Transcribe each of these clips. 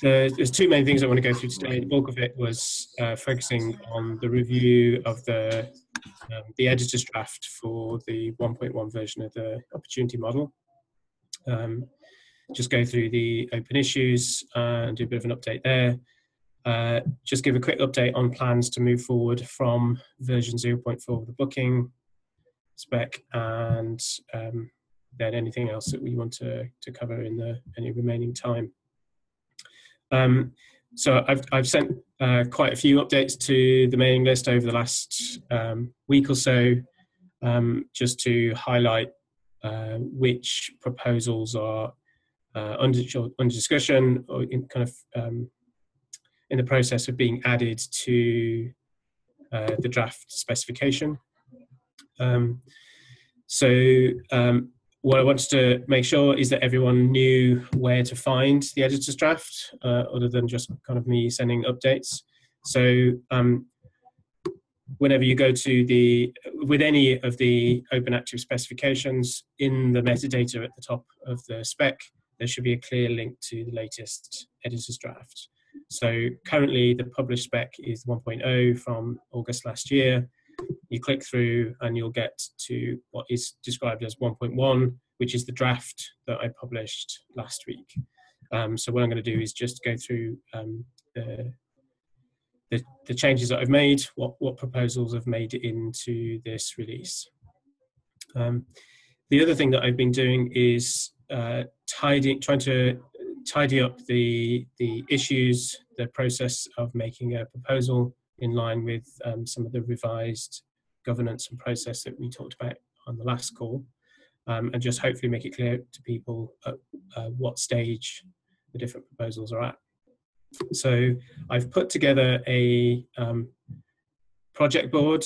There's two main things I want to go through today. The bulk of it was focusing on the review of the editor's draft for the 1.1 version of the opportunity model. Just go through the open issues and do a bit of an update there. Just give a quick update on plans to move forward from version 0.4 of the booking spec, and then anything else that we want to cover in the any remaining time. So I've sent quite a few updates to the mailing list over the last week or so, just to highlight which proposals are under discussion or in kind of in the process of being added to the draft specification. What I wanted to make sure is that everyone knew where to find the editor's draft, other than just kind of me sending updates. So whenever you go to with any of the OpenActive specifications, in the metadata at the top of the spec, there should be a clear link to the latest editor's draft. So currently the published spec is 1.0 from August last year. You click through and you'll get to what is described as 1.1, which is the draft that I published last week. So what I'm going to do is just go through the changes that I've made, what proposals I've made into this release. The other thing that I've been doing is trying to tidy up the issues, the process of making a proposal, in line with some of the revised governance and process that we talked about on the last call, and just hopefully make it clear to people at what stage the different proposals are at. So I've put together a project board,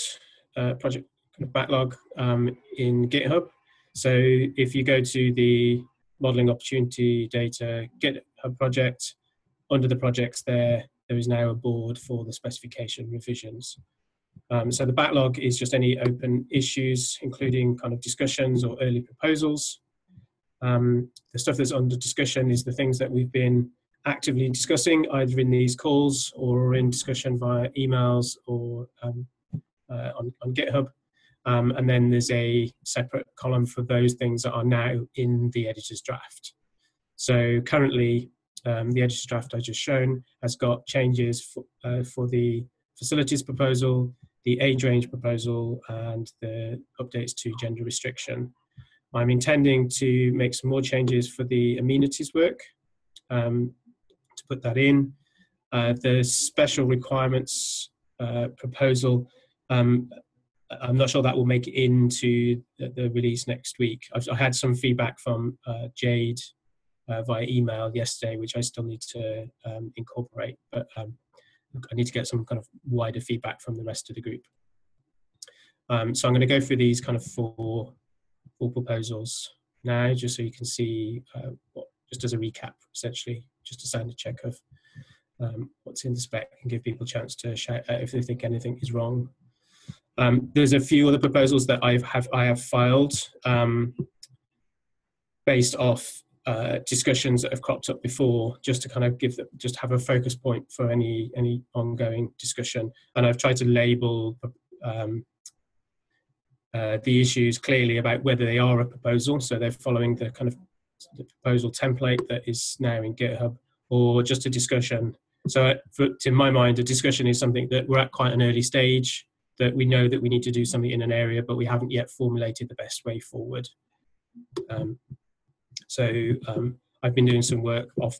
project backlog in GitHub. So if you go to the modeling opportunity data GitHub project, under the projects there is now a board for the specification revisions. So the backlog is just any open issues, including kind of discussions or early proposals. The stuff that's under discussion is the things that we've been actively discussing, either in these calls or in discussion via emails or on GitHub. And then there's a separate column for those things that are now in the editor's draft. So currently, the editor's draft I just shown has got changes for the facilities proposal, the age range proposal, and the updates to gender restriction. I'm intending to make some more changes for the amenities work, to put that in. The special requirements proposal, I'm not sure that will make it into the release next week. I had some feedback from Jade via email yesterday, which I still need to incorporate, but I need to get some kind of wider feedback from the rest of the group. So I'm going to go through these kind of four proposals now, just so you can see, just as a recap, essentially, just a standard check of what's in the spec and give people a chance to shout out if they think anything is wrong. There's a few other proposals that I have filed based off discussions that have cropped up before, just to kind of just have a focus point for any ongoing discussion. And I've tried to label the issues clearly about whether they are a proposal, so they're following the kind of the proposal template that is now in GitHub, or just a discussion. So in my mind, a discussion is something that we're at quite an early stage, that we know that we need to do something in an area, but we haven't yet formulated the best way forward. So I've been doing some work off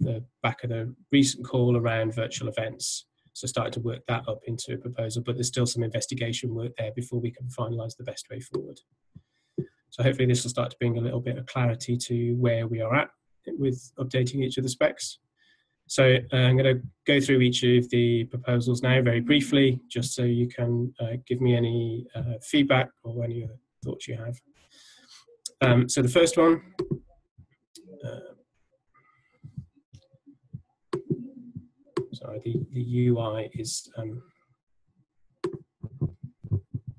the back of the recent call around virtual events. So started to work that up into a proposal, but there's still some investigation work there before we can finalise the best way forward. So hopefully this will start to bring a little bit of clarity to where we are at with updating each of the specs. So I'm going to go through each of the proposals now very briefly, just so you can give me any feedback or any other thoughts you have. So the first one, sorry, the UI is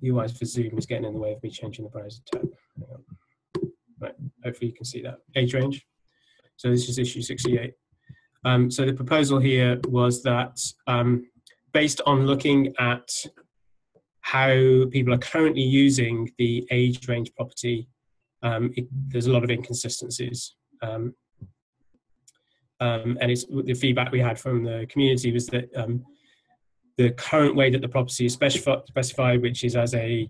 UIs for Zoom is getting in the way of me changing the browser tab. Right, hopefully you can see that age range. So this is issue 68. So the proposal here was that based on looking at how people are currently using the age range property, there's a lot of inconsistencies. And it's, the feedback we had from the community was that the current way that the property is specified, which is as a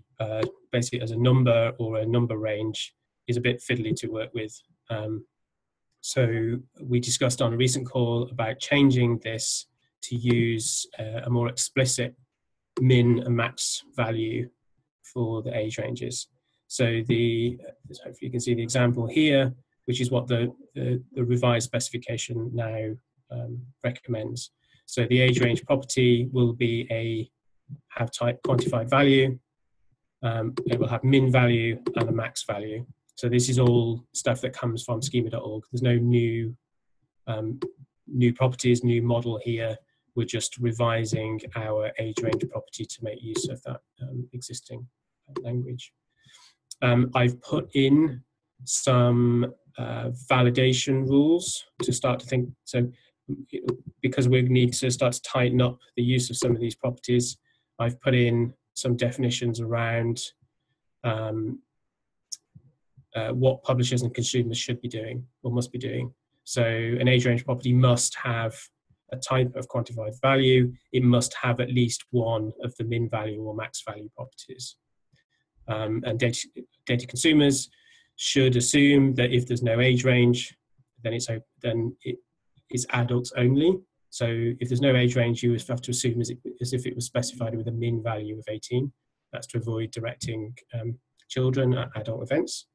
basically as a number or a number range, is a bit fiddly to work with. So we discussed on a recent call about changing this to use a more explicit min and max value for the age ranges. So the, hopefully you can see the example here, which is what the revised specification now recommends. So the age range property will be a have type quantified value. It will have min value and a max value. So this is all stuff that comes from schema.org. There's no new new properties, new model here. We're just revising our age range property to make use of that existing language. I've put in some validation rules to start to think, so because we need to start to tighten up the use of some of these properties, I've put in some definitions around what publishers and consumers should be doing or must be doing. So an age range property must have a type of quantified value. It must have at least one of the min value or max value properties. And data consumers should assume that if there's no age range, then it is adults only. So if there's no age range, you would have to assume as if it was specified with a min value of 18. That's to avoid directing children at adult events.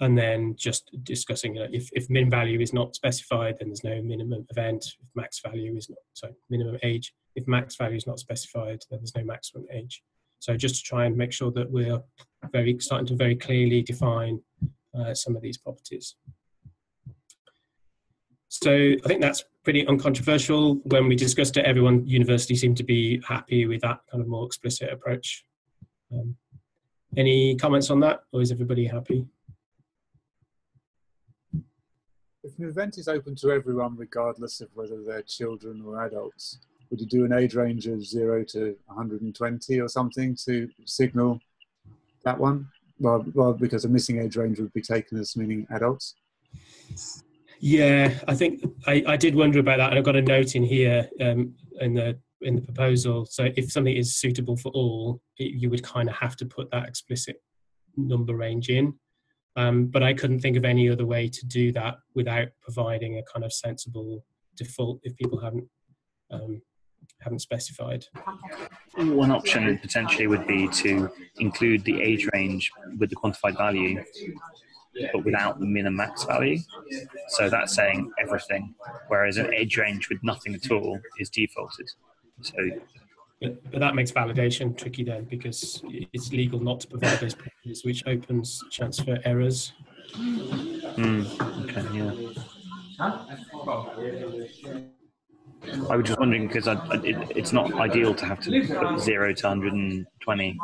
And then just discussing if min value is not specified, then there's no minimum event. If max value is not, sorry, minimum age. If max value is not specified, then there's no maximum age. So just to try and make sure that we're starting to very clearly define some of these properties. So I think that's pretty uncontroversial. When we discussed it, everyone universally seemed to be happy with that kind of more explicit approach. Any comments on that, or is everybody happy? If an event is open to everyone, regardless of whether they're children or adults, would you do an age range of 0 to 120 or something to signal that one? Well, because a missing age range would be taken as meaning adults. Yeah, I think I did wonder about that, and I've got a note in here in the proposal. So if something is suitable for all, you would kind of have to put that explicit number range in. But I couldn't think of any other way to do that without providing a kind of sensible default if people haven't specified. One option potentially would be to include the age range with the quantified value, but without the min and max value. So that's saying everything, whereas an age range with nothing at all is defaulted. So, but that makes validation tricky then, because it's legal not to provide those properties, which opens chance for errors. Okay, yeah. I was just wondering, because it's not ideal to have to put 0 to 120.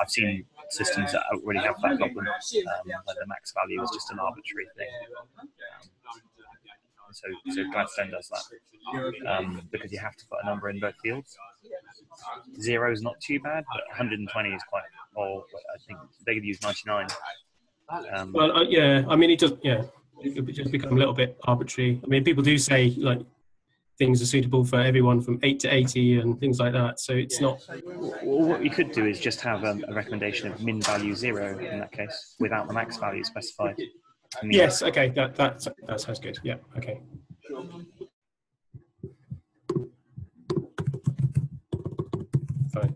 I've seen systems that already have that problem, where the max value is just an arbitrary thing. So Gladstone does that, because you have to put a number in both fields. 0 is not too bad, but 120 is quite, or I think they could use 99. Well, yeah, I mean, it does, yeah, it would just become a little bit arbitrary. I mean, people do say, like, things are suitable for everyone from 8 to 80 and things like that. So it's not... Well, what you could do is just have a recommendation of min value 0 in that case, without the max value specified. I mean, yes, okay, that sounds good. Yeah, okay. Fine.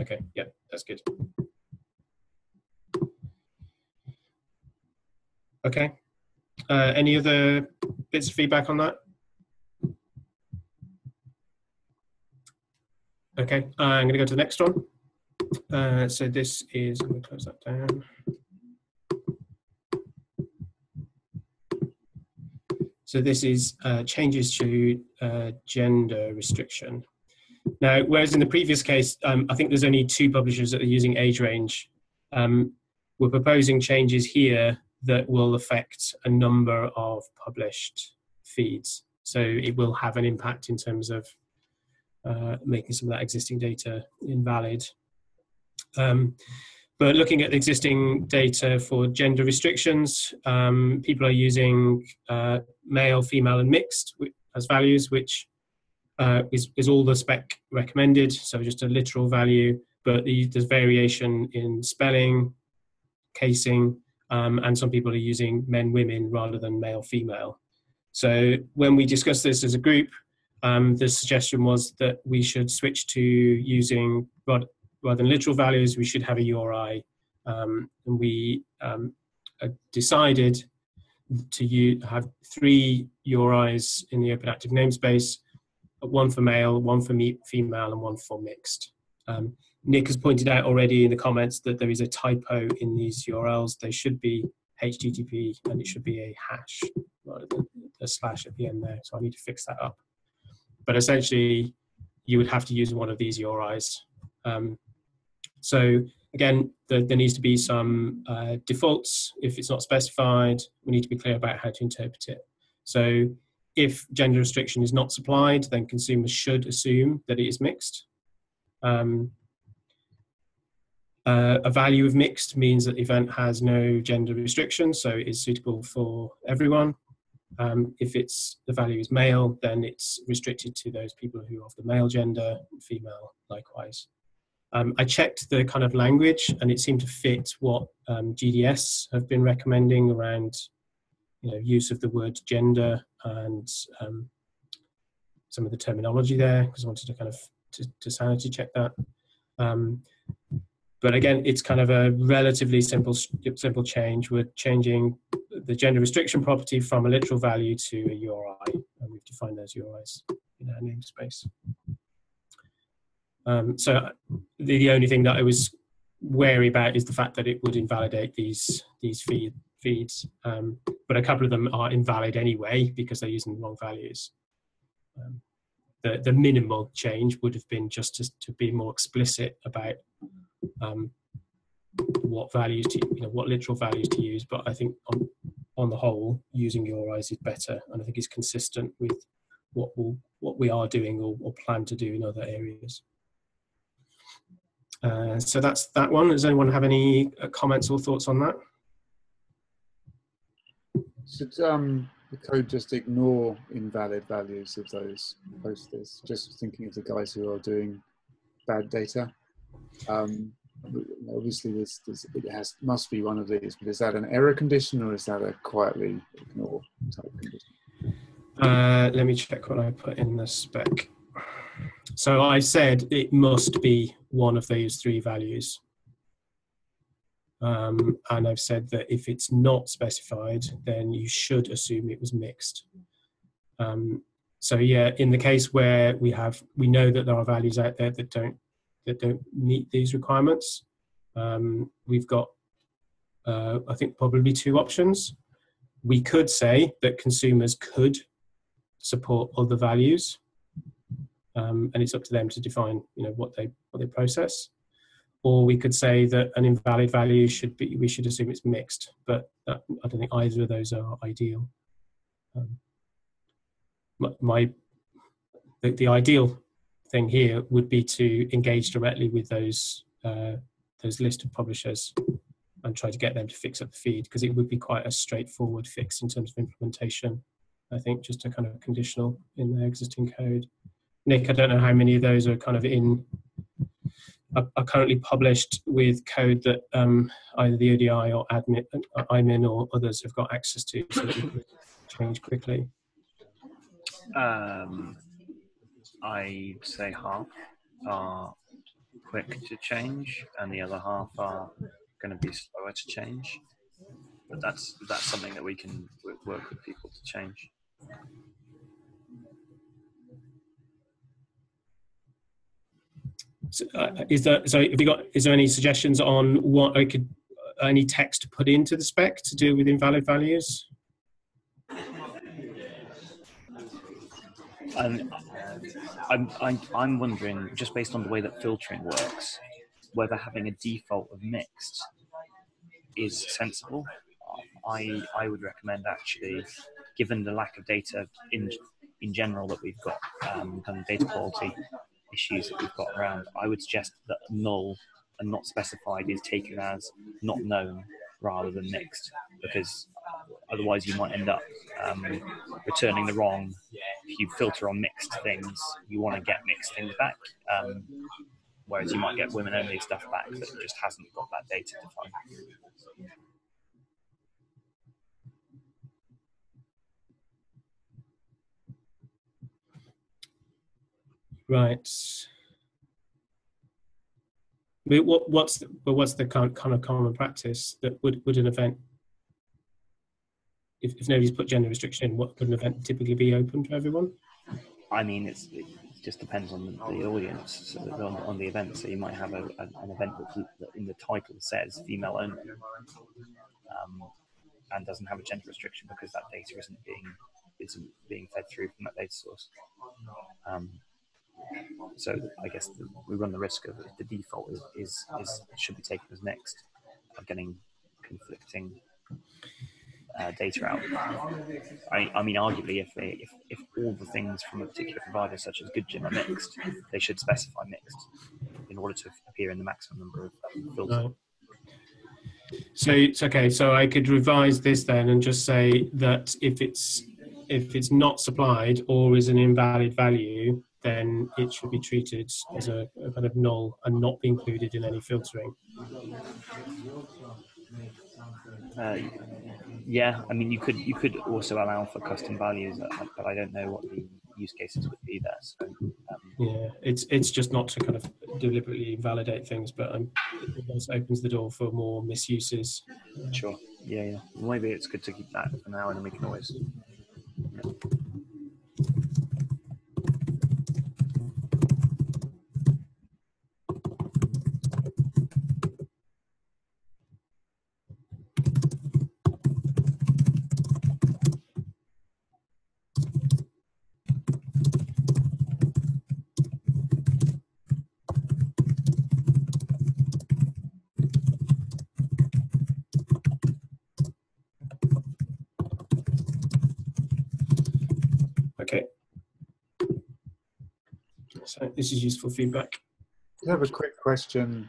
Okay, yeah, that's good. Okay. Any other bits of feedback on that? Okay, I'm going to go to the next one. So this is, I'm going to close that down. So this is changes to gender restriction. Now, whereas in the previous case, I think there's only 2 publishers that are using age range. We're proposing changes here that will affect a number of published feeds. So it will have an impact in terms of making some of that existing data invalid. But looking at the existing data for gender restrictions, people are using male, female, and mixed as values, which is all the spec recommended, so just a literal value, but there's variation in spelling, casing, and some people are using men, women rather than male, female. So when we discussed this as a group, the suggestion was that we should switch to using, rather than literal values, we should have a URI, and we decided to have 3 URIs in the OpenActive namespace, 1 for male, 1 for female, and 1 for mixed. Nick has pointed out already in the comments that there is a typo in these URLs. They should be HTTP, and it should be a hash rather than a slash at the end there, so I need to fix that up. But essentially, you would have to use one of these URIs. So again, there needs to be some defaults. If it's not specified, we need to be clear about how to interpret it. So if gender restriction is not supplied, then consumers should assume that it is mixed. A value of mixed means that the event has no gender restriction, so it is suitable for everyone. If the value is male, then it's restricted to those people who are of the male gender, female likewise. I checked the kind of language, and it seemed to fit what GDS have been recommending around, you know, use of the word gender and some of the terminology there, because I wanted to kind of to sanity check that. But again, it's kind of a relatively simple change. We're changing the gender restriction property from a literal value to a URI, and we've defined those URIs in our namespace. So the only thing that I was wary about is the fact that it would invalidate these feeds, but a couple of them are invalid anyway because they're using the wrong values. The minimal change would have been just to be more explicit about what values to, you know, what literal values to use, but I think on the whole, using URIs is better, and I think it's consistent with what we are doing or plan to do in other areas. So that's that one. Does anyone have any comments or thoughts on that? Should the code just ignore invalid values of those posters? Just thinking of the guys who are doing bad data. Obviously, it must be one of these, but is that an error condition or is that a quietly ignore type condition? Let me check what I put in the spec. So I said it must be one of those 3 values. And I've said that if it's not specified, then you should assume it was mixed. So yeah, in the case where we know that there are values out there that don't meet these requirements, we've got I think probably 2 options. We could say that consumers could support other values, and it's up to them to define, you know, what they process. Or we could say that an invalid value we should assume it's mixed, but that, I don't think either of those are ideal. The ideal thing here would be to engage directly with those list of publishers and try to get them to fix up the feed, because it would be quite a straightforward fix in terms of implementation. I think just a kind of conditional in their existing code. Nick, I don't know how many of those are kind of are currently published with code that either the ODI or admin, IMIN or others have got access to, so that we can change quickly. I'd say half are quick to change, and the other half are going to be slower to change. But that's something that we can work with people to change. So, is there any suggestions on what I could, any text to put into the spec to do with invalid values? I'm wondering, just based on the way that filtering works, whether having a default of mixed is sensible. I would recommend, actually, given the lack of data in general that we've got, kind of data quality issues that we've got around, I would suggest that null and not specified is taken as not known rather than mixed, because otherwise you might end up returning the wrong. If you filter on mixed things, you want to get mixed things back, whereas you might get women-only stuff back that just hasn't got that data defined. Right. What's the kind of common practice that would an event, if nobody's put gender restriction in, what would an event typically be open to everyone? I mean, it just depends on the audience, so on the event. So you might have an event that in the title says female only, and doesn't have a gender restriction because that data isn't being fed through from that data source. So I guess we run the risk of, if the default is should be taken as mixed, of getting conflicting data out. I mean, arguably, if all the things from a particular provider, such as GoodGym, are mixed, they should specify mixed in order to appear in the maximum number of filters. No. So it's okay. So I could revise this then and just say that if it's not supplied or is an invalid value, then it should be treated as a kind of null and not be included in any filtering. Yeah, I mean, you could also allow for custom values, but I don't know what the use cases would be there. So, yeah, it's just not to kind of deliberately invalidate things, but it also opens the door for more misuses. Sure. Yeah, yeah. Maybe it's good to keep that for now, and then we can always. Yeah. So this is useful feedback. I have a quick question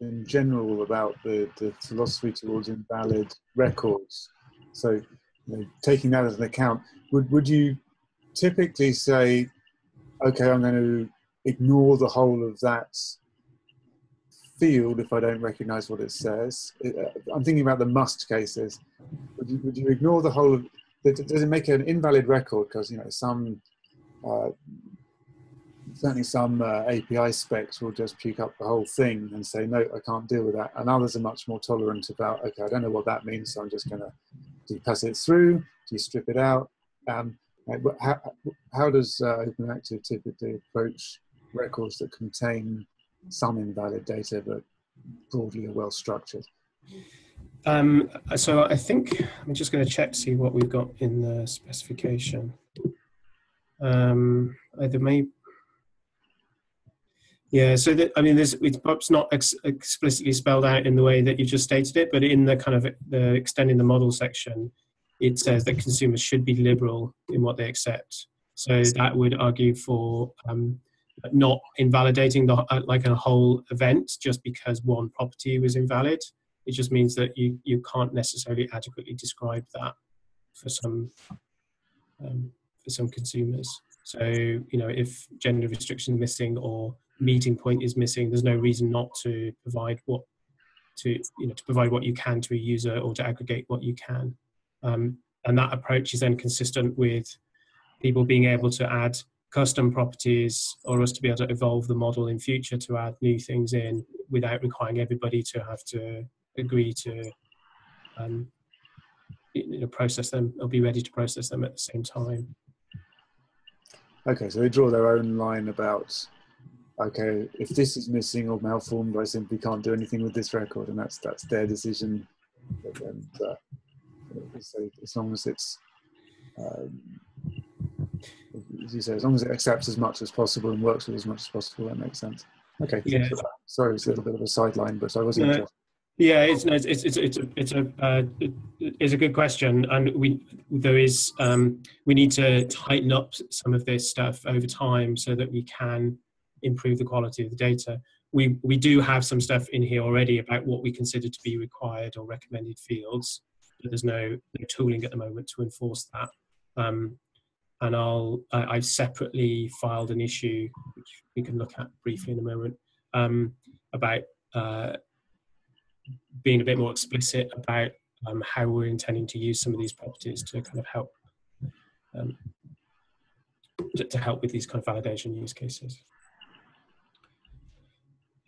in general about the philosophy towards invalid records. So, taking that as an account, would you typically say, okay, I'm going to ignore the whole of that field if I don't recognize what it says? I'm thinking about the must cases. Would you ignore the whole of, does it make an invalid record? Because, some, certainly some API specs will just puke up the whole thing and say, no, I can't deal with that. And others are much more tolerant about, okay, I don't know what that means, so I'm just going to, do you pass it through? Do you strip it out? How does OpenActive typically approach records that contain some invalid data but broadly are well structured? So I think I'm just going to check, see what we've got in the specification. Yeah, so that, I mean, it's perhaps not explicitly spelled out in the way that you just stated it, but in the kind of the extending the model section, it says that consumers should be liberal in what they accept. So that would argue for not invalidating the a whole event just because one property was invalid. It just means that you can't necessarily adequately describe that for some consumers. So if gender restriction is missing or meeting point is missing, there's no reason not to provide what you can to a user, or to aggregate what you can, and that approach is then consistent with people being able to add custom properties, or us to be able to evolve the model in future to add new things in without requiring everybody to have to agree to process them or be ready to process them at the same time. Okay, so they draw their own line about, okay, if this is missing or malformed, I simply can't do anything with this record, and that's their decision. And so as long as it's as you say, as long as it accepts as much as possible and works with as much as possible, that makes sense. Okay. Yeah. Sorry, it's a little bit of a sideline, but I wasn't interested. Yeah, it's a good question, and we need to tighten up some of this stuff over time so that we can improve the quality of the data. We do have some stuff in here already about what we consider to be required or recommended fields, but there's no tooling at the moment to enforce that. And I've separately filed an issue which we can look at briefly in a moment about being a bit more explicit about how we're intending to use some of these properties to kind of help to help with these kind of validation use cases.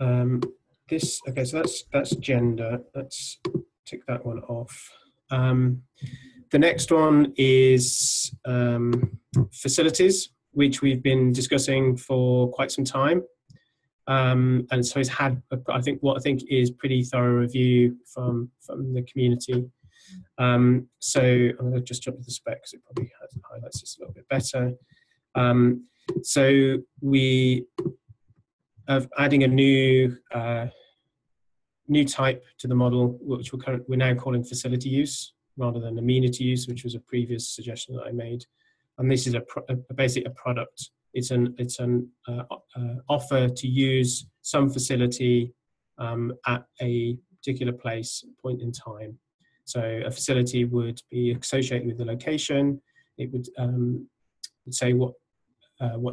Okay, so that's gender. Let's tick that one off. The next one is facilities, which we've been discussing for quite some time. And so it's had, I think is pretty thorough review from the community. So I'm going to just jump to the specs. It probably highlights this a little bit better. So we are adding a new new type to the model, which we're now calling facility use rather than amenity use, which was a previous suggestion that I made. And this is basically a product. It's an offer to use some facility at a particular place, point in time. So a facility would be associated with the location. It would say what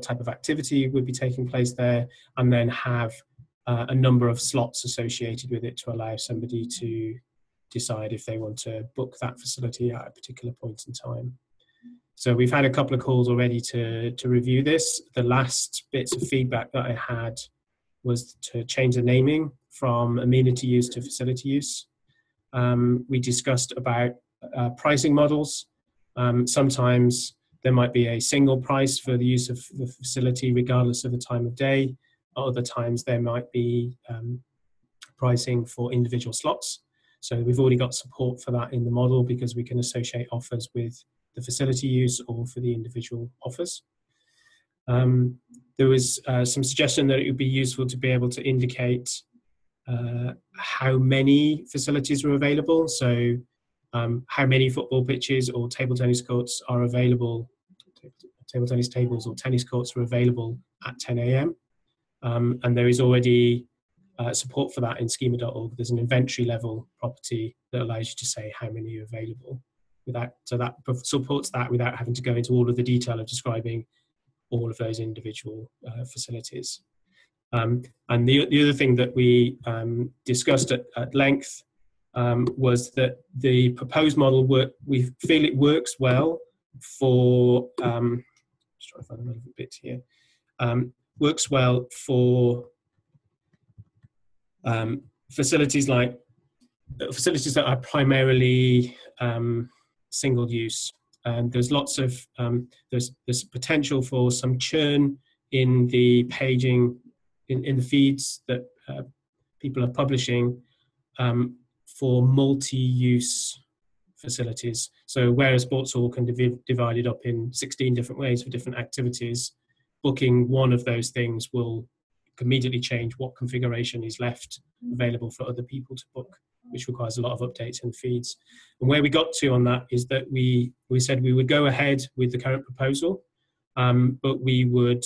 type of activity would be taking place there, and then have a number of slots associated with it to allow somebody to decide if they want to book that facility at a particular point in time. So we've had a couple of calls already to review this. The last bits of feedback that I had was to change the naming from amenity use to facility use. We discussed about pricing models. Sometimes there might be a single price for the use of the facility regardless of the time of day. Other times there might be pricing for individual slots. So we've already got support for that in the model because we can associate offers with the facility use or for the individual offers. There was some suggestion that it would be useful to be able to indicate how many facilities were available. So how many football pitches or table tennis courts are available, table tennis tables or tennis courts are available at 10 a.m. And there is already support for that in schema.org. There's an inventory level property that allows you to say how many are available. So that supports that without having to go into all of the detail of describing all of those individual facilities. And the other thing that we discussed at length was that the proposed model we feel it works well for just trying to find another bit here. Works well for facilities that are primarily single use, and there's lots of there's potential for some churn in the paging in the feeds that people are publishing for multi-use facilities. So whereas Sports Hall can be divided up in 16 different ways for different activities, booking one of those things will immediately change what configuration is left available for other people to book, which requires a lot of updates and feeds. And where we got to on that is that we said we would go ahead with the current proposal, but we would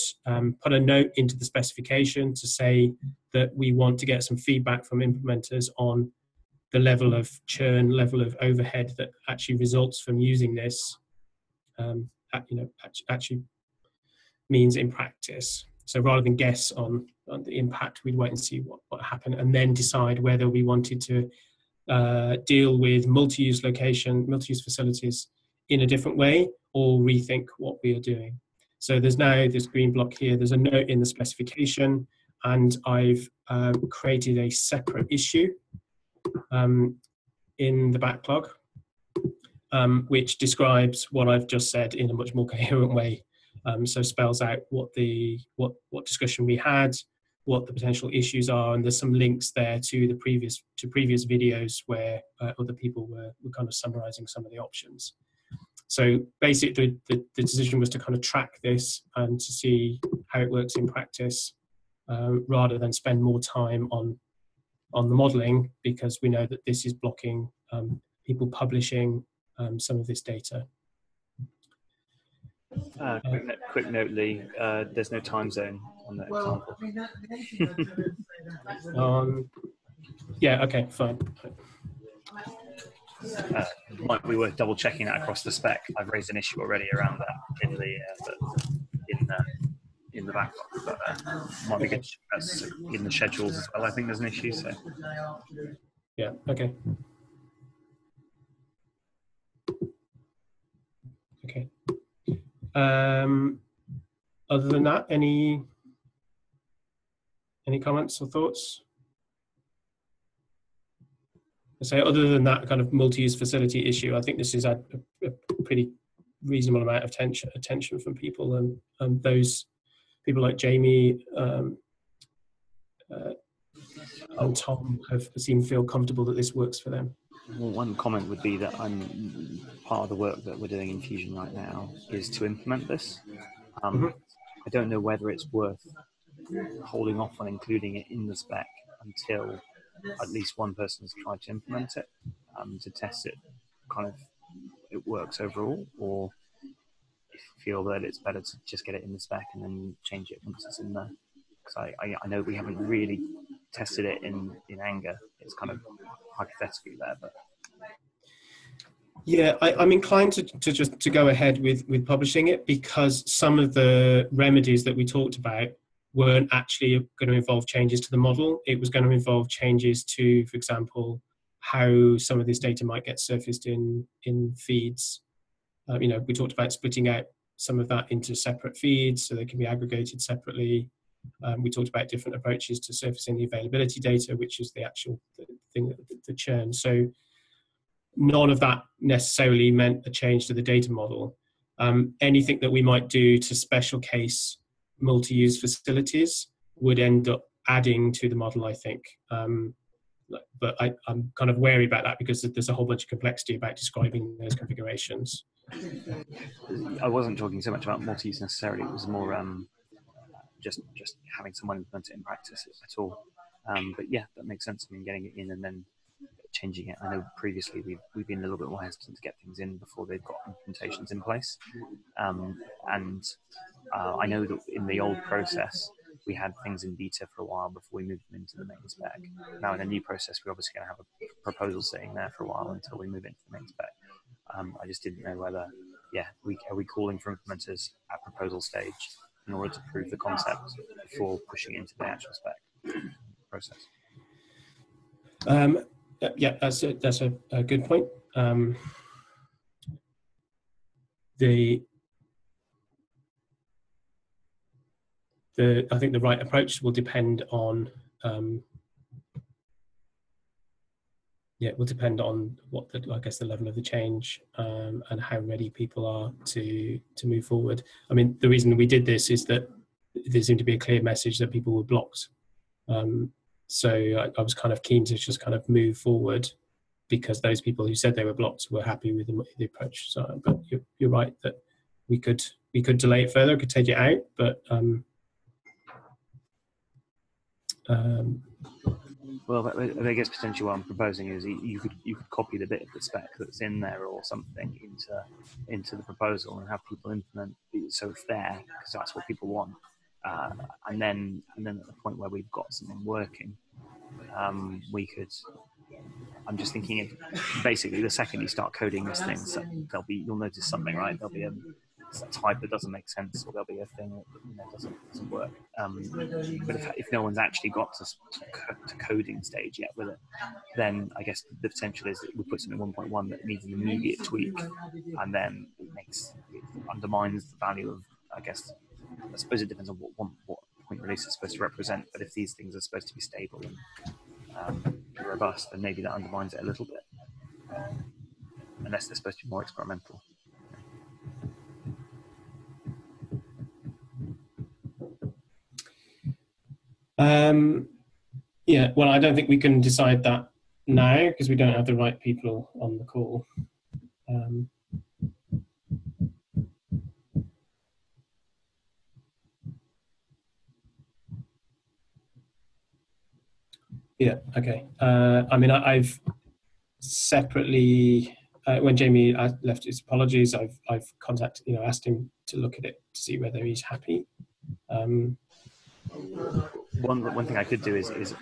put a note into the specification to say that we want to get some feedback from implementers on the level of churn, level of overhead that actually results from using this, actually means in practice. So rather than guess on the impact, we'd wait and see what happened and then decide whether we wanted to deal with multi-use facilities in a different way or rethink what we are doing. So there's now this green block here, there's a note in the specification, and I've created a separate issue in the backlog, which describes what I've just said in a much more coherent way. So spells out what discussion we had, what the potential issues are, and there's some links there to the previous videos where other people were kind of summarising some of the options. So basically the decision was to kind of track this and to see how it works in practice, rather than spend more time on the modeling, because we know that this is blocking people publishing some of this data. Quick note, Lee, there's no time zone on that example. I mean, yeah, okay, fine. Might be worth double checking that across the spec. I've raised an issue already around that in the in the backlog, but might be good in the schedules as well. I think there's an issue, so yeah, okay. Okay. Other than that, any comments or thoughts? I say, other than that kind of multi-use facility issue, I think this is a pretty reasonable amount of attention from people, and those people like Jamie and Tom have seemed to feel comfortable that this works for them. Well, one comment would be that I'm part of the work that we're doing in Fusion right now is to implement this. I don't know whether it's worth holding off on including it in the spec until at least one person has tried to implement it, to test it, kind of it works overall, or if you feel that it's better to just get it in the spec and then change it once it's in there. Because I know we haven't really tested it in anger. It's kind of hypothetically there, but yeah, I'm inclined to just go ahead with publishing it, because some of the remedies that we talked about weren't actually going to involve changes to the model. It was going to involve changes to, for example, how some of this data might get surfaced in feeds. You know, we talked about splitting out some of that into separate feeds so they can be aggregated separately. We talked about different approaches to surfacing the availability data, which is the actual thing, the churn. So none of that necessarily meant a change to the data model. Anything that we might do to special case multi-use facilities would end up adding to the model, I think. But I'm kind of wary about that because there's a whole bunch of complexity about describing those configurations. I wasn't talking so much about multi-use necessarily. It was more just having someone implement it in practice at all. But yeah, that makes sense. I mean, getting it in and then changing it. I know previously we've been a little bit more hesitant to get things in before they've got implementations in place. I know that in the old process, we had things in beta for a while before we moved them into the main spec. Now in the new process, we're obviously going to have a proposal sitting there for a while until we move into the main spec. I just didn't know whether, yeah, are we calling for implementers at proposal stage in order to prove the concept before pushing it into the actual spec process? Yeah, that's a good point. I think the right approach will depend on will depend on what I guess the level of the change and how ready people are to move forward. I mean, the reason we did this is that there seemed to be a clear message that people were blocked. So I was kind of keen to just kind of move forward, because those people who said they were blocked were happy with the approach. So, but you're right that we could delay it further, could take it out, but well, I guess potentially what I'm proposing is you could copy the bit of the spec that's in there or something into the proposal and have people implement it, so it's there because that's what people want. And then at the point where we've got something working, we could. I'm just thinking if basically the second you start coding this thing, so you'll notice something, right? There'll be a type that doesn't make sense, or there'll be a thing that doesn't work. But if no one's actually got to coding stage yet with it, then I guess the potential is that we put something in 1.1 that needs an immediate tweak, and then it undermines the value of, I guess. I suppose it depends on what point release is supposed to represent, but if these things are supposed to be stable and robust, then maybe that undermines it a little bit, unless they're supposed to be more experimental. Yeah, well, I don't think we can decide that now because we don't have the right people on the call. Yeah, okay. I mean, I've separately, when Jamie left his apologies, I've contacted, asked him to look at it to see whether he's happy. One thing I could do is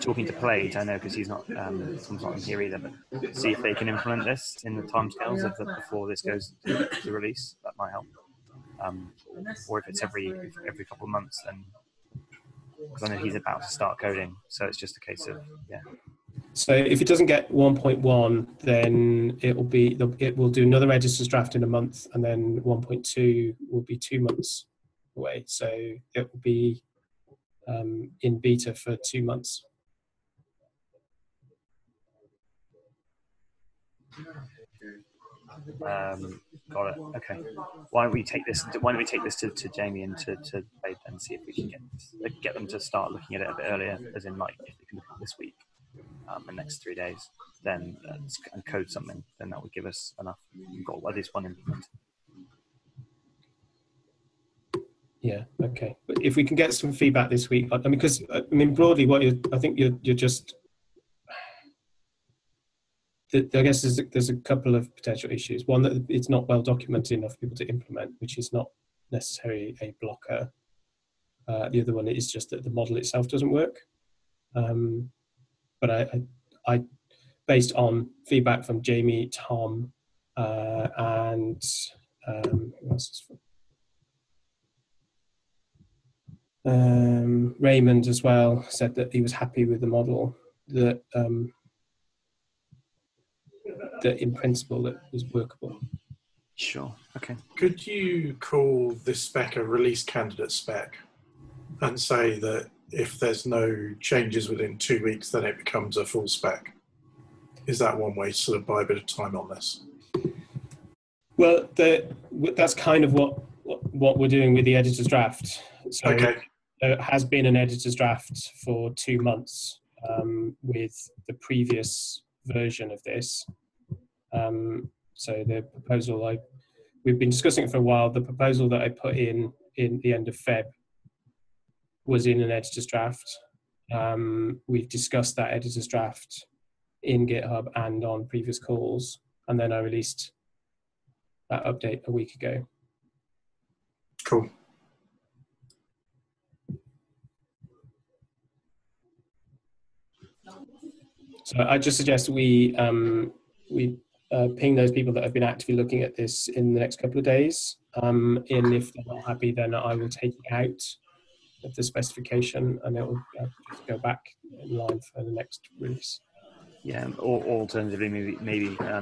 talking to Plaid, I know, because he's not not here either, but see if they can implement this in the timescales of before this goes to release. That might help. Or if it's every couple of months, then, because I know he's about to start coding, so it's just a case of, yeah. So if it doesn't get 1.1, then it will do another register's draft in a month, and then 1.2 will be 2 months away. So it will be in beta for 2 months. Got it. Okay. Why don't we take this? Why don't we take this to Jamie and to Babe and see if we can get them to start looking at it a bit earlier, as in like if they can look at it this week, the next 3 days, then and code something. Then that would give us enough. We've got at least one implemented. Yeah. Okay. But if we can get some feedback this week, I mean, because I mean broadly, what you I think you're just. I guess there's a couple of potential issues. One, that it's not well documented enough for people to implement, which is not necessarily a blocker. The other one is just that the model itself doesn't work. But I based on feedback from Jamie, Tom, and who else is from? Raymond as well, said that he was happy with the model, that that in principle that is workable. Sure. Okay. Could you call this spec a release candidate spec and say that if there's no changes within 2 weeks, then it becomes a full spec? Is that one way to sort of buy a bit of time on this? Well, that's kind of what we're doing with the editor's draft. So okay. There has been an editor's draft for 2 months with the previous version of this. So the proposal we've been discussing it for a while. The proposal that I put in the end of Feb was in an editor's draft. We've discussed that editor's draft in GitHub and on previous calls, and then I released that update a week ago. Cool. So I just suggest we ping those people that have been actively looking at this in the next couple of days. And if they're not happy, then I will take it out of the specification, and it will just go back in line for the next release. Yeah, or alternatively, maybe I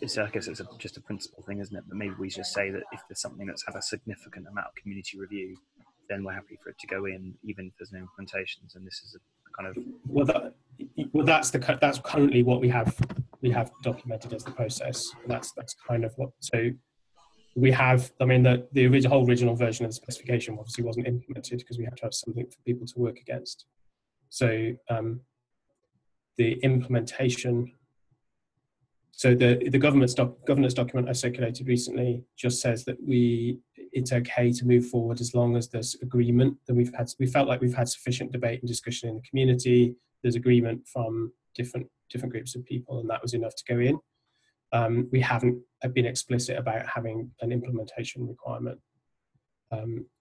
guess it's just a principle thing, isn't it? But maybe we just say that if there's something that's had a significant amount of community review, then we're happy for it to go in, even if there's no implementations. And this is a kind of that's currently what we have. We have documented as the process. That's kind of what. So we have. I mean, the whole original version of the specification obviously wasn't implemented because we had to have something for people to work against. So the implementation. So the governance document I circulated recently just says that it's okay to move forward as long as there's agreement that we've had. We felt like we've had sufficient debate and discussion in the community. There's agreement from different groups of people, and that was enough to go in. We haven't been explicit about having an implementation requirement.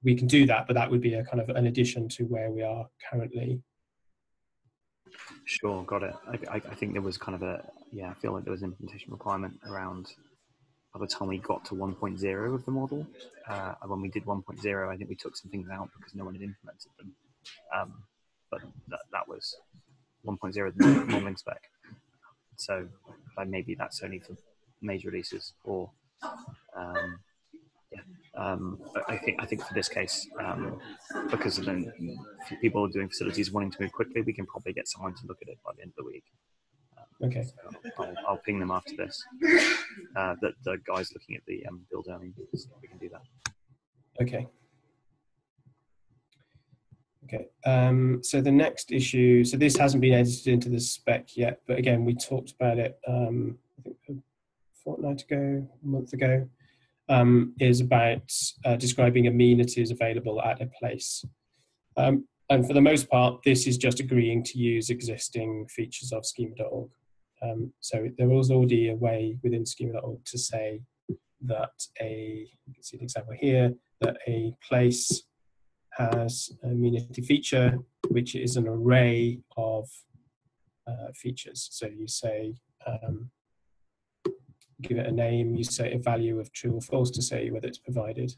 We can do that, but that would be a kind of an addition to where we are currently. Sure, got it. I think there was kind of I feel like there was an implementation requirement around by the time we got to 1.0 of the model. When we did 1.0, I think we took some things out because no one had implemented them. But that was 1.0 the modeling spec. So maybe that's only for major releases, or I think for this case, because of the people are doing facilities wanting to move quickly, we can probably get someone to look at it by the end of the week. Okay. So I'll ping them after this. The guys looking at the build earning, so we can do that. Okay. Okay, so the next issue, so this hasn't been edited into the spec yet, but again, we talked about it I think a fortnight ago, a month ago, is about describing amenities available at a place. And for the most part, this is just agreeing to use existing features of schema.org. So there was already a way within schema.org to say that you can see an example here, that a place has a community feature, which is an array of features. So you say, give it a name, you say a value of true or false to say whether it's provided.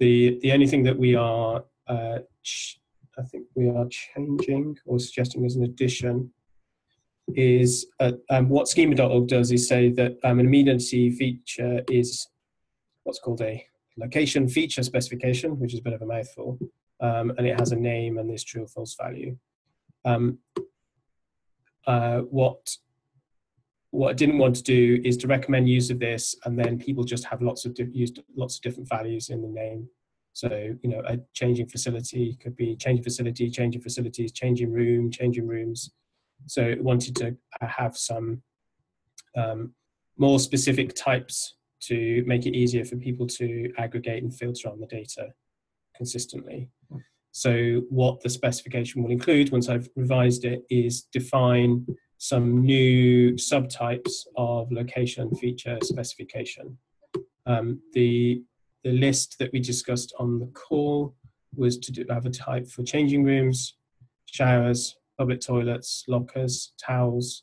The only thing that we are, I think we are changing or suggesting as an addition is what schema.org does is say that an amenity feature is what's called a location feature specification, which is a bit of a mouthful, and it has a name and this true or false value. What I didn't want to do is to recommend use of this, and then people just have lots of different values in the name. So, you know, a changing facility could be changing facility, changing facilities, changing room, changing rooms. So it wanted to have some more specific types to make it easier for people to aggregate and filter on the data consistently. So what the specification will include, once I've revised it, is define some new subtypes of location feature specification. The list that we discussed on the call was to have a type for changing rooms, showers, public toilets, lockers, towels,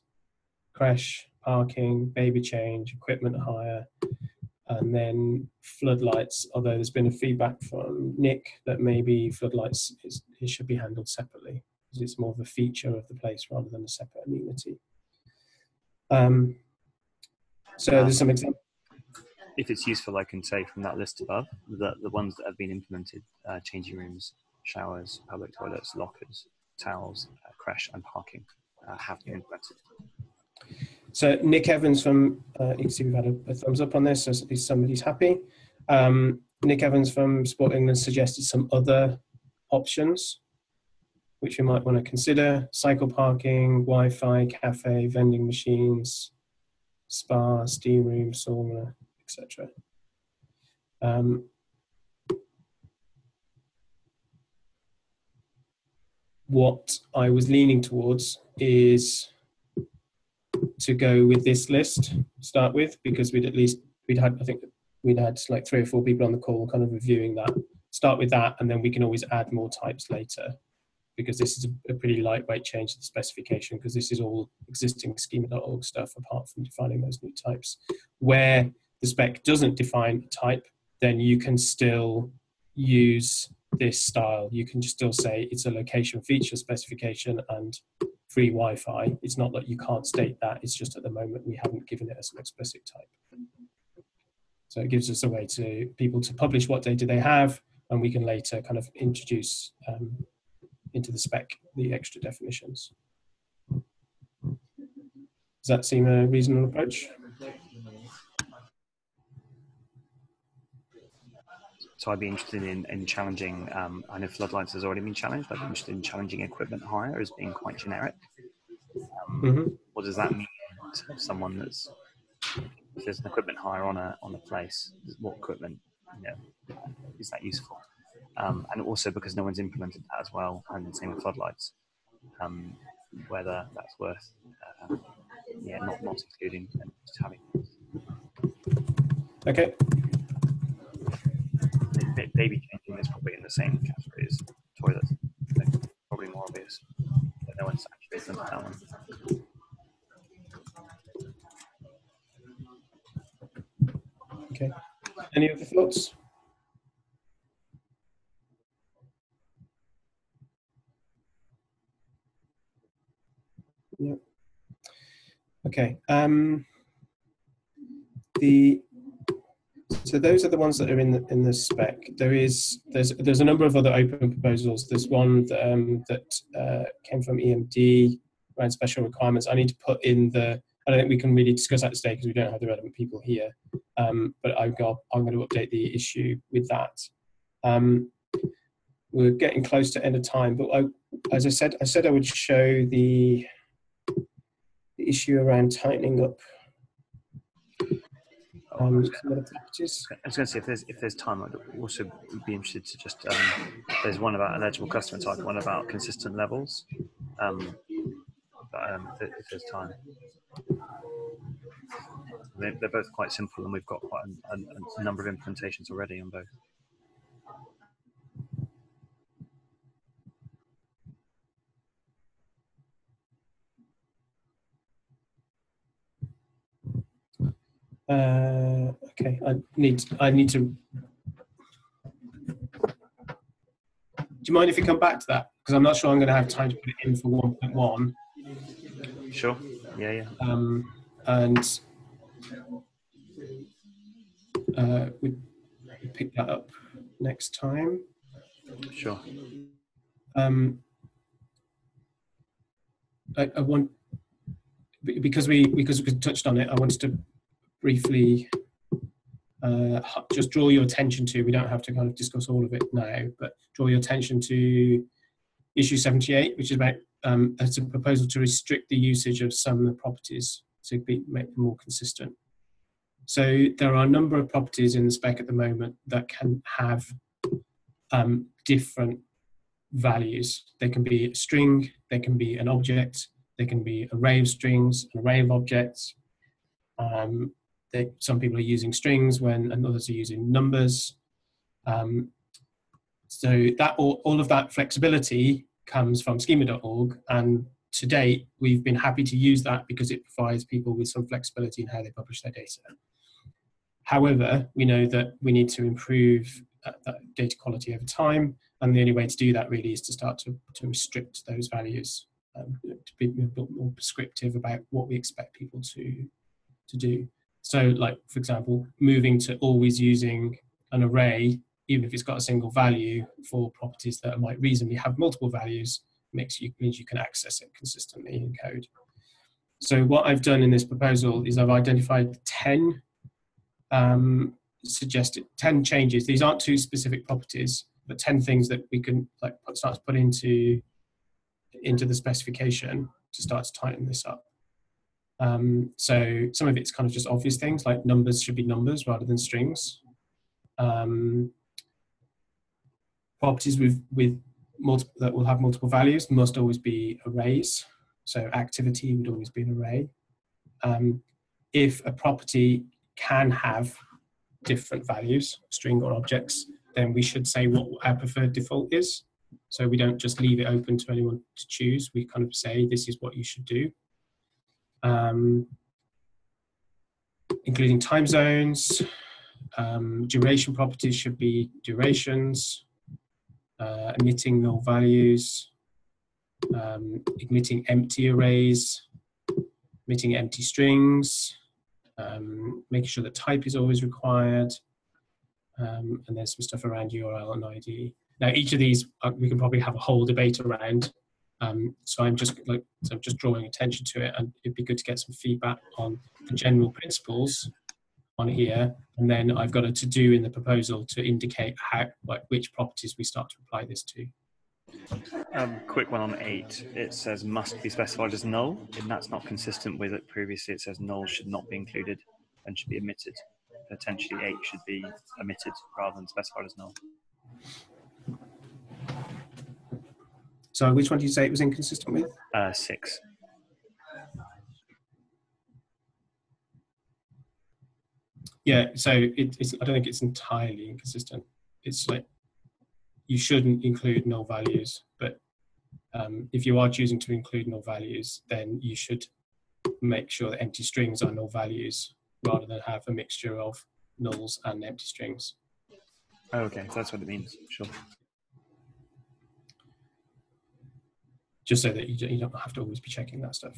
creche, parking, baby change, equipment hire, and then floodlights, although there's been a feedback from Nick that maybe floodlights, it should be handled separately, because it's more of a feature of the place rather than a separate amenity. So there's some examples. If it's useful, I can say from that list above that the ones that have been implemented, changing rooms, showers, public toilets, lockers, towels, creche and parking have been implemented. So Nick Evans from, you can see we've had a thumbs up on this, so at least somebody's happy. Nick Evans from Sport England suggested some other options which you might want to consider: cycle parking, Wi-Fi, cafe, vending machines, spa, steam room, sauna, etc. What I was leaning towards is to go with this list to start with, because I think we'd had like 3 or 4 people on the call kind of reviewing that. Start with that, and then we can always add more types later, because this is a pretty lightweight change to the specification, because this is all existing schema.org stuff apart from defining those new types. Where the spec doesn't define a type, then you can still use this style. You can just still say it's a location feature specification and free Wi-Fi. It's not that you can't state that, it's just at the moment we haven't given it as an explicit type. So it gives us a way to people to publish what data they have, and we can later kind of introduce into the spec the extra definitions. Does that seem a reasonable approach? So I'd be interested in challenging, I know floodlights has already been challenged, but I'd be interested in challenging equipment hire as being quite generic. What does that mean to someone that's, if there's an equipment hire on a place, what equipment, you know, is that useful? And also because no one's implemented that as well, and the same with floodlights, whether that's worth, yeah, not excluding and just having. Okay. Baby changing is probably in the same category as toilets. They're probably more obvious, but no one's actually done that one. Okay. Any other thoughts? No. Okay. So those are the ones that are in the spec. There's a number of other open proposals. There's one that came from EMD around special requirements. I need to put in the, I don't think we can really discuss that today because we don't have the relevant people here. But I'm going to update the issue with that. We're getting close to end of time, but as I said I would show the issue around tightening up. some of the packages. I was going to say, if there's time, I'd also be interested to just, there's one about eligible customer type, one about consistent levels, but if there's time. They're both quite simple, and we've got quite a number of implementations already on both. Okay, I need to. Do you mind if we come back to that? Because I'm not sure I'm going to have time to put it in for 1.1. Sure. Yeah, yeah. And we pick that up next time. Sure. I want, because we touched on it, I wanted to briefly just draw your attention to, we don't have to kind of discuss all of it now, but draw your attention to issue 78, which is about it's a proposal to restrict the usage of some of the properties to make them more consistent. So there are a number of properties in the spec at the moment that can have different values. They can be a string, they can be an object, they can be an array of strings, an array of objects. Some people are using strings and others are using numbers. So that all of that flexibility comes from schema.org, and to date we've been happy to use that because it provides people with some flexibility in how they publish their data. However, we know that we need to improve that data quality over time, and the only way to do that really is to start to restrict those values, to be a bit more prescriptive about what we expect people to do. So, like, for example, moving to always using an array, even if it's got a single value, for properties that might reasonably have multiple values, means you can access it consistently in code. So what I've done in this proposal is I've identified 10 suggested 10 changes. These aren't to specific properties, but 10 things that we can start to put into the specification to start to tighten this up. So some of it's kind of just obvious things, like numbers should be numbers rather than strings. Properties that will have multiple values must always be arrays. So activity would always be an array. If a property can have different values, string or objects, then we should say what our preferred default is. So we don't just leave it open to anyone to choose. We kind of say this is what you should do. Including time zones, duration properties should be durations, omitting null values, omitting empty arrays, omitting empty strings, making sure that type is always required, and there's some stuff around URL and ID. Now, each of these we can probably have a whole debate around. So I'm just drawing attention to it, and it'd be good to get some feedback on the general principles on here, and then I've got a to-do in the proposal to indicate which properties we start to apply this to. Quick one on 8. It says must be specified as null, and that's not consistent with it previously. It says null should not be included and should be omitted. Potentially 8 should be omitted rather than specified as null. So which one do you say it was inconsistent with? 6. Yeah, so I don't think it's entirely inconsistent. It's like you shouldn't include null values, but if you are choosing to include null values, then you should make sure that empty strings are null values rather than have a mixture of nulls and empty strings. Oh, okay, so that's what it means, sure. Just so that you don't have to always be checking that stuff.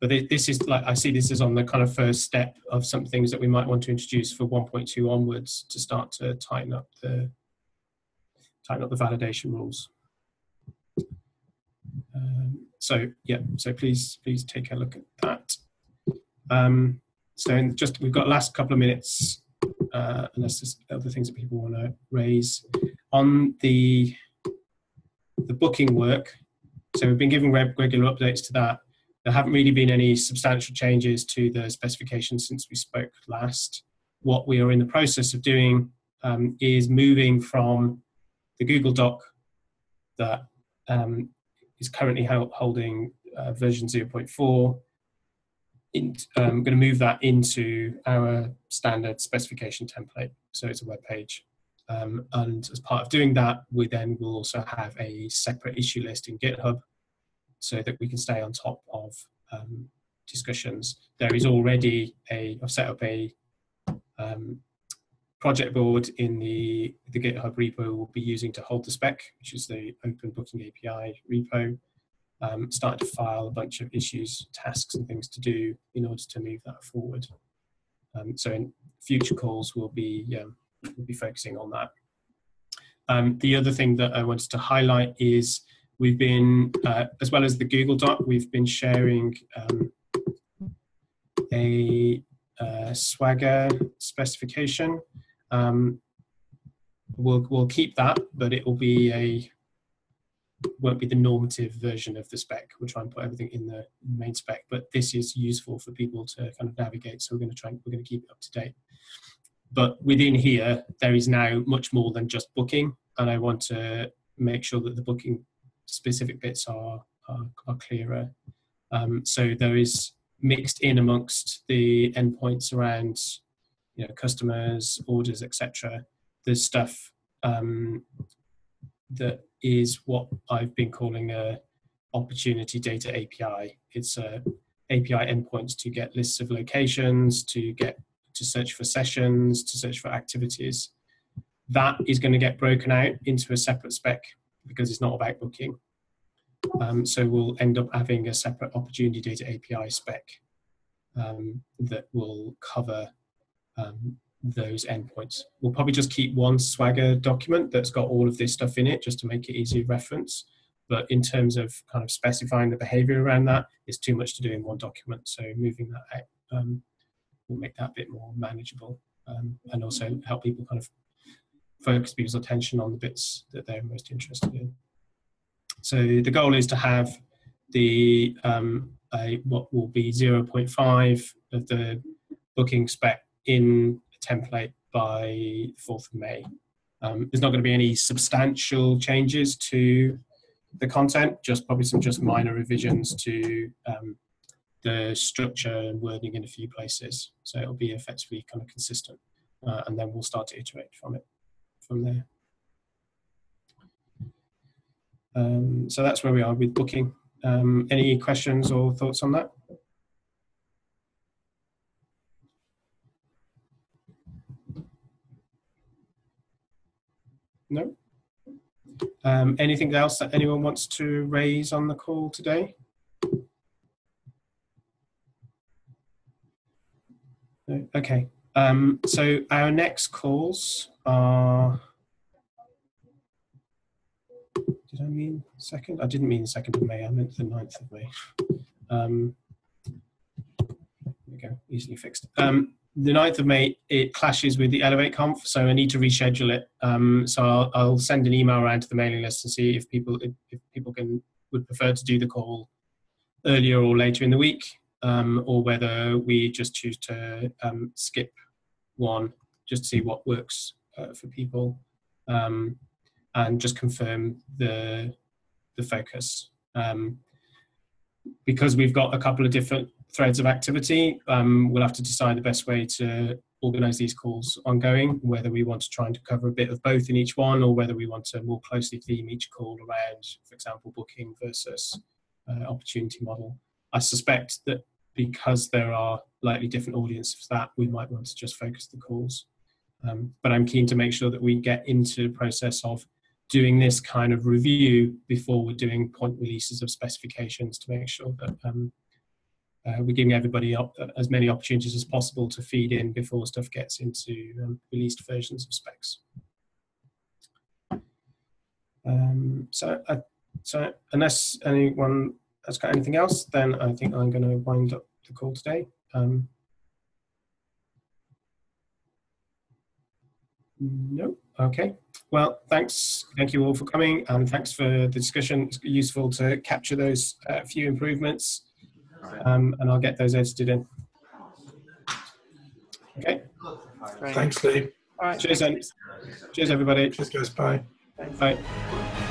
But this is, like, I see this as on the kind of first step of some things that we might want to introduce for 1.2 onwards to start to tighten up the validation rules. So yeah, so please take a look at that. So we've got last couple of minutes, unless there's other things that people want to raise on the booking work. So we've been giving regular updates to that. There haven't really been any substantial changes to the specification since we spoke last. What we are in the process of doing is moving from the Google Doc that is currently holding version 0.4. I'm going to move that into our standard specification template, so it's a web page. And as part of doing that, we then will also have a separate issue list in GitHub so that we can stay on top of discussions. There is already a, I've set up a project board in the GitHub repo we'll be using to hold the spec, which is the Open Booking API repo. Started to file a bunch of issues, tasks and things to do in order to move that forward. So in future calls we'll be focusing on that. The other thing that I wanted to highlight is we've been, as well as the Google Doc, we've been sharing a Swagger specification. We'll keep that, but it will be won't be the normative version of the spec. We'll try and put everything in the main spec, but this is useful for people to kind of navigate. So we're going to keep it up to date. But within here, there is now much more than just booking, and I want to make sure that the booking specific bits are clearer. So there is mixed in amongst the endpoints around, you know, customers, orders, etc. There's stuff that is what I've been calling a opportunity data API. It's API endpoints to get lists of locations, to search for sessions, to search for activities. That is going to get broken out into a separate spec because it's not about booking. So we'll end up having a separate opportunity data API spec that will cover those endpoints. We'll probably just keep one Swagger document that's got all of this stuff in it just to make it easy to reference. But in terms of kind of specifying the behavior around that, it's too much to do in one document. So moving that out will make that a bit more manageable and also help people kind of focus people's attention on the bits that they're most interested in. So the goal is to have the what will be 0.5 of the booking spec in template by 4th of May. There's not going to be any substantial changes to the content, just probably some just minor revisions to the structure and wording in a few places. So it'll be effectively kind of consistent, and then we'll start to iterate from there. So that's where we are with booking. Any questions or thoughts on that? No? Anything else that anyone wants to raise on the call today? No? Okay. So our next calls are... Did I mean 2nd? I didn't mean the 2nd of May. I meant the 9th of May. There we go. Easily fixed. The 9th of May, it clashes with the Elevate Conf, so I need to reschedule it. So I'll send an email around to the mailing list and see if people would prefer to do the call earlier or later in the week, or whether we just choose to skip one, just to see what works for people, and just confirm the focus. Because we've got a couple of different threads of activity, we'll have to decide the best way to organise these calls ongoing, whether we want to try and cover a bit of both in each one, or whether we want to more closely theme each call around, for example, booking versus opportunity model. I suspect that because there are slightly different audiences for that, we might want to just focus the calls. But I'm keen to make sure that we get into the process of doing this kind of review before we're doing point releases of specifications, to make sure that we're giving everybody as many opportunities as possible to feed in before stuff gets into released versions of specs. So unless anyone has got anything else, then I think I'm going to wind up the call today. No? Okay. Well, thanks. Thank you all for coming, and thanks for the discussion. It's useful to capture those few improvements. and I'll get those edited in. Okay. Thanks, Lee. All right. Cheers, then. Cheers, everybody. Cheers, guys. Bye. Thanks. Bye.